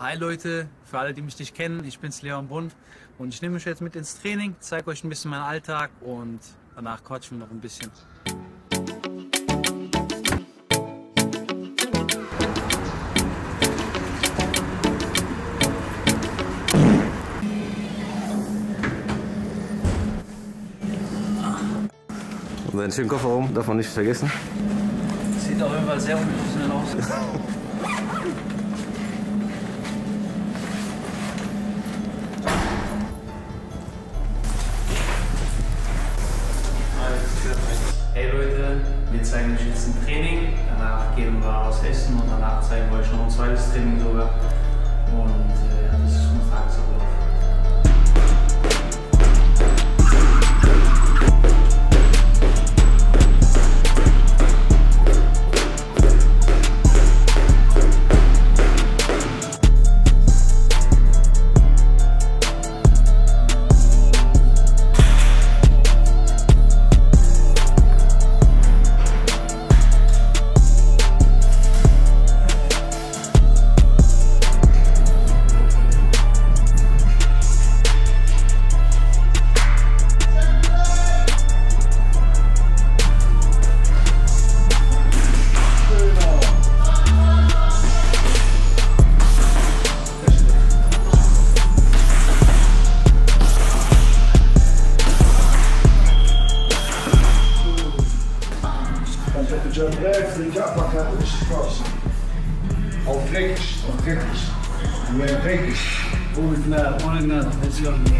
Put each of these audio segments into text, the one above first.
Hi Leute, für alle, die mich nicht kennen, ich bin's Leon Bunn und ich nehme mich jetzt mit ins Training, zeige euch ein bisschen meinen Alltag und danach quatschen wir noch ein bisschen. Und einen schönen Kofferraum darf man nicht vergessen. Das sieht auf jeden Fall sehr professionell aus. Hey Leute, wir zeigen euch jetzt ein Training, danach gehen wir aus Essen und danach zeigen wir euch noch ein zweites Training sogar. Und das ist ein Jump Legs, linke Uppercut, richtig raus. Auf dreckig, auf dreckig. Wir werden dreckig. Ohne Gnade, ohne Gnade. Das ist ja nicht.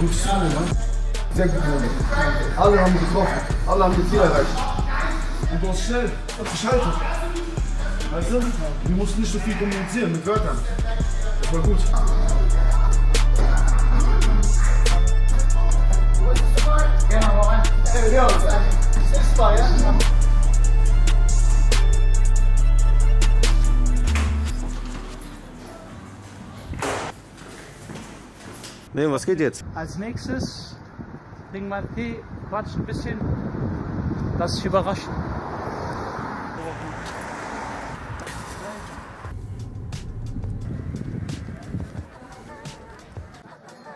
Gut zu, ne? Sehr gut, ne? Alle haben getroffen, alle haben das Ziel erreicht. Und du hast schnell geschaltet. Weißt du? Wir mussten nicht so viel kommunizieren mit Wörtern. Das war gut. Leon, was geht jetzt? Als nächstes trinken wir einen Tee, quatschen ein bisschen, lass dich überraschen.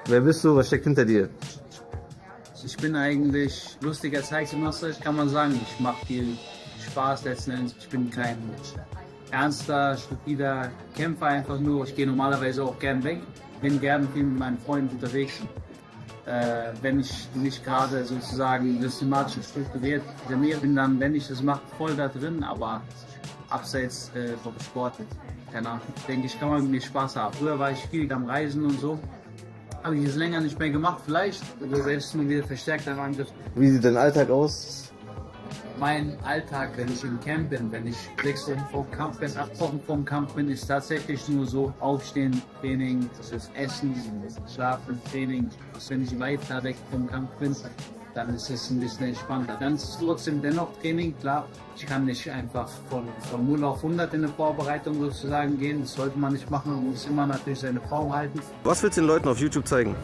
Wer bist du? Was steckt hinter dir? Ich bin eigentlich lustiger Zeitgenosse, kann man sagen. Ich mache viel Spaß letzten Endes. Ich bin kein ernster, stupider Kämpfer einfach nur. Ich gehe normalerweise auch gern weg. Bin gerne viel mit meinen Freunden unterwegs. Wenn ich nicht gerade sozusagen systematisch strukturiert bin, dann, wenn ich das mache, voll da drin, aber abseits vom Sport, keine Ahnung, denke ich, kann man mit mir Spaß haben. Früher war ich viel am Reisen und so, habe ich es länger nicht mehr gemacht, vielleicht werde ich es mir wieder verstärkt am Angriff. Wie sieht dein Alltag aus? Mein Alltag, wenn ich im Camp bin, wenn ich 6 Wochen vor dem Kampf bin, 8 Wochen vor dem Kampf bin, ist tatsächlich nur so aufstehen, Training, das ist Essen, Schlafen, Training. Wenn ich weiter weg vom Kampf bin, dann ist es ein bisschen entspannter. Dann ist es trotzdem dennoch Training, klar. Ich kann nicht einfach von 0 auf 100 in eine Vorbereitung sozusagen gehen. Das sollte man nicht machen, man muss immer natürlich seine Form halten. Was willst du den Leuten auf YouTube zeigen?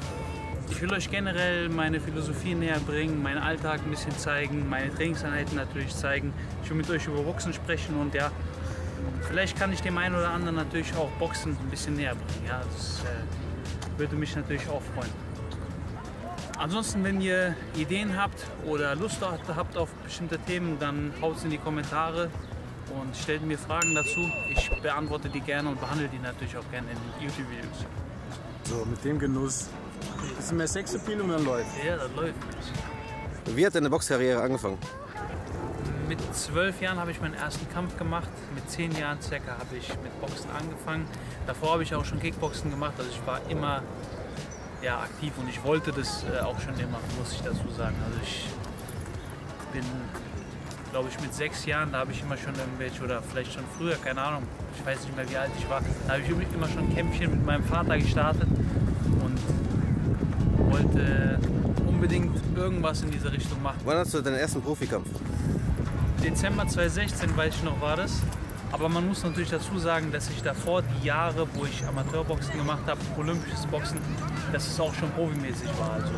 Ich will euch generell meine Philosophie näher bringen, meinen Alltag ein bisschen zeigen, meine Trainingseinheiten natürlich zeigen. Ich will mit euch über Boxen sprechen und ja, vielleicht kann ich dem einen oder anderen natürlich auch Boxen ein bisschen näher bringen. Ja, das würde mich natürlich auch freuen. Ansonsten, wenn ihr Ideen habt oder Lust habt auf bestimmte Themen, dann haut's in die Kommentare und stellt mir Fragen dazu. Ich beantworte die gerne und behandle die natürlich auch gerne in YouTube-Videos. So, mit dem Genuss. Bisschen mehr Sexappeal und dann läuft. Ja, das läuft. Wie hat deine Boxkarriere angefangen? Mit 12 Jahren habe ich meinen ersten Kampf gemacht. Mit 10 Jahren circa habe ich mit Boxen angefangen. Davor habe ich auch schon Kickboxen gemacht. Also ich war immer ja, aktiv und ich wollte das auch schon immer, muss ich dazu sagen. Also ich bin, glaube ich, mit 6 Jahren, da habe ich immer schon irgendwelche, oder vielleicht schon früher, keine Ahnung, ich weiß nicht mehr wie alt ich war, da habe ich immer schon Kämpfchen mit meinem Vater gestartet und wollte unbedingt irgendwas in diese Richtung machen. Wann hast du deinen ersten Profikampf? Dezember 2016, weiß ich noch, war das. Aber man muss natürlich dazu sagen, dass ich davor die Jahre, wo ich Amateurboxen gemacht habe, olympisches Boxen, dass es auch schon profimäßig war. Also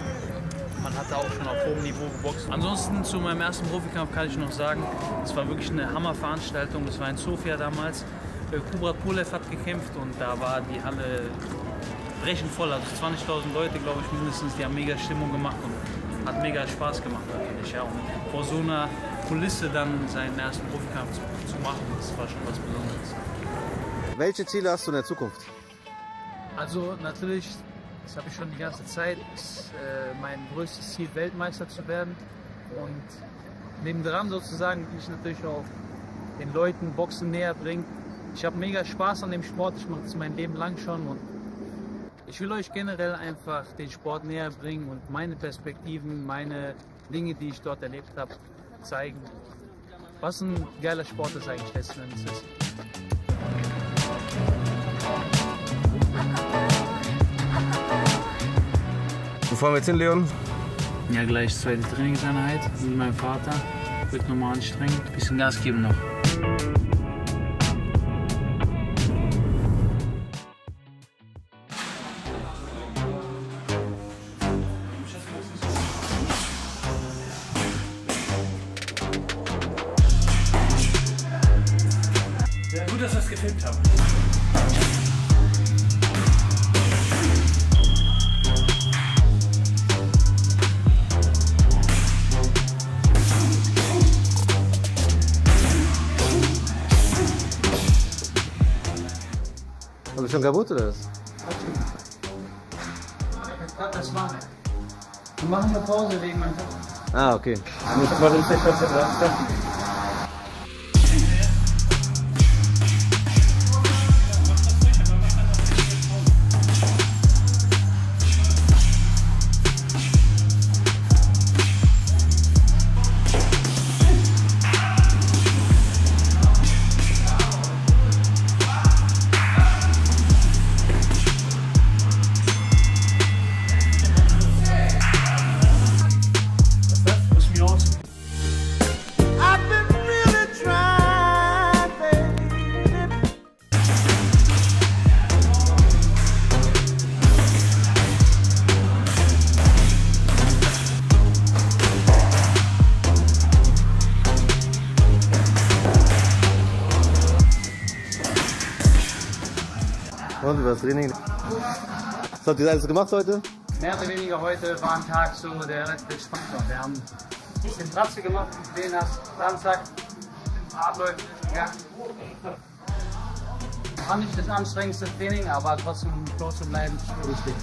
man hatte auch schon auf hohem Niveau geboxt. Ansonsten zu meinem ersten Profikampf kann ich noch sagen, es war wirklich eine Hammerveranstaltung. Das war in Sofia damals. Kubrat Pulev hat gekämpft und da war die Halle brechend voll. Also 20.000 Leute, glaube ich, mindestens, die haben mega Stimmung gemacht und hat mega Spaß gemacht natürlich. Ja, und vor so einer Kulisse dann seinen ersten Profikampf zu machen, das war schon was Besonderes. Welche Ziele hast du in der Zukunft? Also natürlich, das habe ich schon die ganze Zeit, ist mein größtes Ziel, Weltmeister zu werden. Und nebendran sozusagen, ich natürlich auch den Leuten Boxen näher bringe. Ich habe mega Spaß an dem Sport, ich mache es mein Leben lang schon und ich will euch generell einfach den Sport näher bringen und meine Perspektiven, meine Dinge, die ich dort erlebt habe, zeigen. Was ein geiler Sport ist eigentlich letzten Endes ist. Wo fahren wir jetzt hin, Leon? Ja, gleich zweite Trainingseinheit mit meinem Vater. Wird nochmal anstrengend. Ein bisschen Gas geben noch. Gut, dass wir es gefilmt haben. Habe ich schon kaputt oder was? Das machen wir. Wir machen eine Pause wegen meinem Kopf. Ah, okay. Jetzt machen wir uns nicht was verraten. Und über das Training. Was habt ihr alles gemacht heute? Mehr oder weniger heute war ein Tag so, der relativ spannend war. Wir haben ein bisschen Tratze gemacht, den hast Transack, Abläufe, ja. Fand ich das anstrengendste Training, aber trotzdem close zu bleiben, richtig.